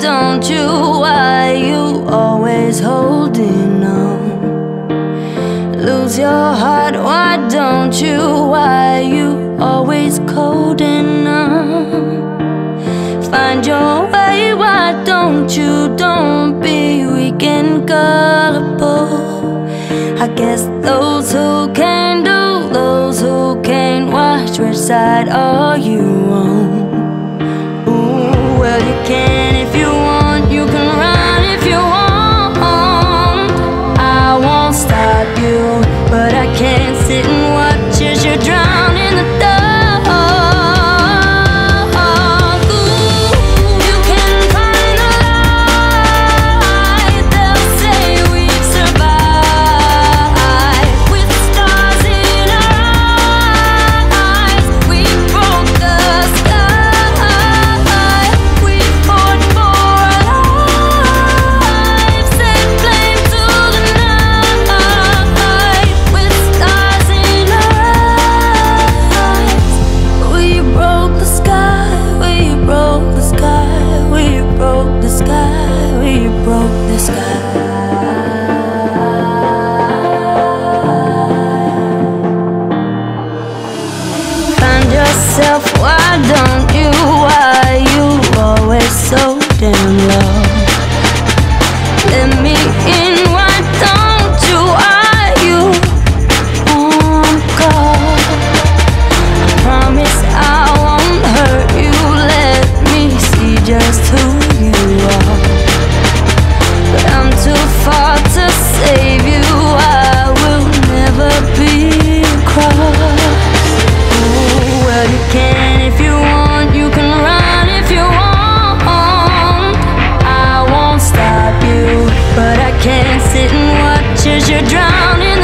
don't you? Why you always holding on? Lose your heart, why don't you? Why you always holding on? Find your way, why don't you? Don't be weak and gullible. I guess those who can do, those who can watch, which side are you on? Ooh, well you can if you want, you can run if you want. I won't stop you, but I can't sit and watch as you drown in the dark. Ooh, you can find the light, they'll say we've survived. With stars in our eyes, we broke the sky. We fought for our lives, set flame to the night. With stars in our eyes, we broke the sky. We broke the sky. We broke the sky. We broke the sky. Find yourself, why don't you? Why you always so damn low? Let me in, why don't you? Are you on call? I promise I won't hurt you. Let me see just who you are. But I'm too far to save you. I will never be crossed. Ooh, well you can if you want, you can run if you want. I won't stop you, but I can't sit and watch as you drown in